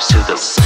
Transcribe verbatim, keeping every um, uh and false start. to the sun.